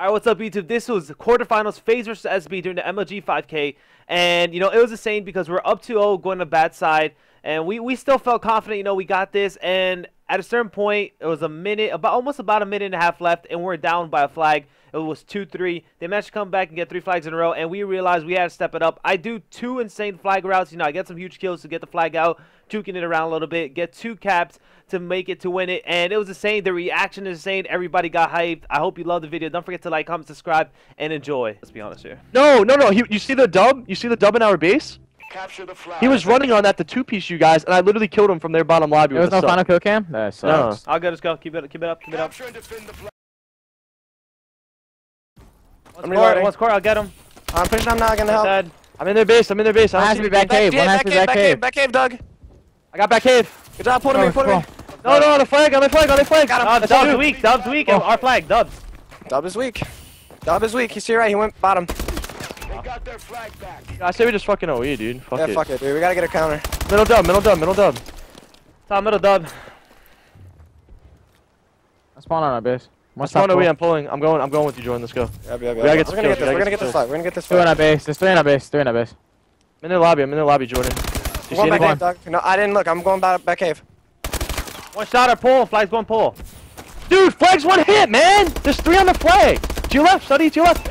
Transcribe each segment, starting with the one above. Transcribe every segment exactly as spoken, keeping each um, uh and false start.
Alright, what's up YouTube? This was quarterfinals, FaZe versus S B during the M L G five K. And, you know, it was insane because we're up two zero going to bad side. And we, we still felt confident, you know, we got this. And at a certain point, it was a minute, about almost about a minute and a half left. And we're down by a flag. It was two three. They managed to come back and get three flags in a row. And we realized we had to step it up. I do two insane flag routes. You know, I get some huge kills to get the flag out, juking it around a little bit, get two caps to make it to win it. And it was insane. The reaction is insane. Everybody got hyped. I hope you loved the video. Don't forget to like, comment, subscribe, and enjoy. Let's be honest here. No, no, no. You, you see the dub? You see the dub in our base? Capture the flag. He was running on that the two-piece, you guys, and I literally killed him from their bottom lobby. There was no final kill cam? That sucks. No. I'll go, let's go. Keep it, keep it up, keep it up. I'm reloading. One score, I'll get him. I'm pushing, I'm not gonna help. I'm in their base, I'm in their base. One has to be back cave, one has to be back cave. Back cave, Doug. I got back cave. Good job, pulling me, pulling me. No, no, on the flag, on the flag, on the flag. Got him. Uh, Dub's weak, Dub's weak, oh. Our flag, Dub's. Dub is weak. Dub is weak, he's here right, he went bottom. They got their flag back. I say we just fucking O E, dude. Fuck yeah, it. fuck it, dude. We gotta get a counter. Middle dub, middle dub, middle dub. Top middle dub. I spawn on our base. I spawn O E, I'm pulling. I'm going, I'm going with you, Jordan. Let's go. Yeah, yeah, yeah. We're gonna get this, we're gonna get this flag. We're gonna get this flag. Three on our base, there's three on our base, three on our base. I'm in the lobby, I'm in the lobby, Jordan. You see anyone? No, I didn't look. I'm going back, back cave. One shot or pull, flag's one pull. Dude, flag's one hit, man! There's three on the flag! To your left, study, to your left!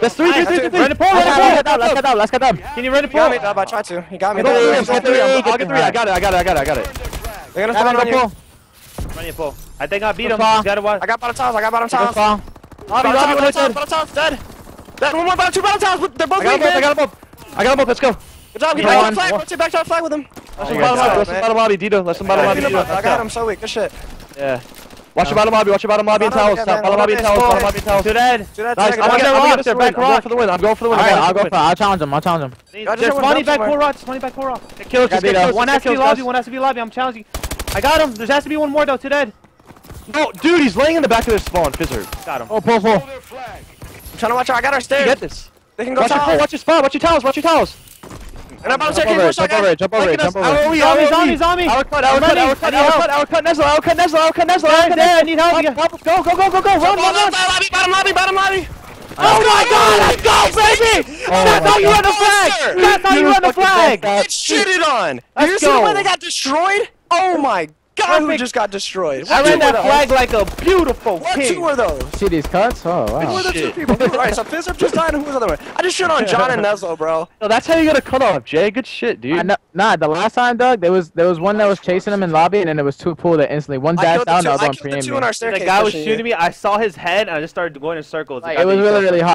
That's three, three, three, three, three. Run it pull, run it pull. Let's get down, let's get down. Can you run it pull? He got me, I tried to. He got me. I'll get three, I'll get three. I got it, I got it, I got it, I got it. They're gonna fall on you. Run your pull. I think I beat him. I got bottom tiles, I got bottom tiles. Bottom tiles, bottom tiles, dead. Dead, one more bottom, two bottom tiles. They're both weak, man. I got them both, I got them both, let's go. Good job, get back to the flag. Let's get back to the flag with him. Let's get bottom lobby, Dito. Let's get bottom lobby, Dito. I got him so weak, good shit. Yeah. Watch your bottom lobby, watch your bottom lobby and towels. Bottom lobby and towels, bottom lobby and towels. Two dead. Nice, I'm gonna get back rock for the win. I'm going for the win. Alright, I'll go for it. I'll challenge him, I'll challenge him. Just money back four rock, just money back four rock. Get kills, just get kills. One has to be lobby, one has to be lobby, I'm challenging. I got him, there has to be one more though, two dead. No, dude, he's laying in the back of their spawn, Fizzard. Got him. Oh, pull, pull. I'm trying to watch her, I got our stairs. Get this. They can go towels. Watch your spawn, watch your towels, watch your towels. And I'm about to check in for a shot, guys. Jump over it, jump over it, jump over it. He's on me, he's on me, he's on me. I'll cut, I'll cut, I'll cut, I'll cut Nesla, I'll cut Nesla, I'll cut Nesla, I'll cut Nesla. I need help. Go, go, go, go, go. Run, run, run. Bottom lobby, bottom lobby. Oh my god, let's go, baby! That's how you run the flag! That's how you run the flag! Get shitted on! Do you see the way they got destroyed? Oh my god, who just got destroyed? I ran that flag like a beautiful king. What two were those? See these cuts? Oh, wow. Who were the two people? Alright, so Fizzard just died and who was the other one? I just shit on John and Neslo, bro. No, that's how you got a cut off, Jay. Good shit, dude. Nah, the last time, Doug, there was there was one that was chasing him in lobby, and then there was two pool that instantly one dashed down, the other one pre-aimed. The guy was shooting me, I saw his head, and I just started going in circles. It was really, really hot.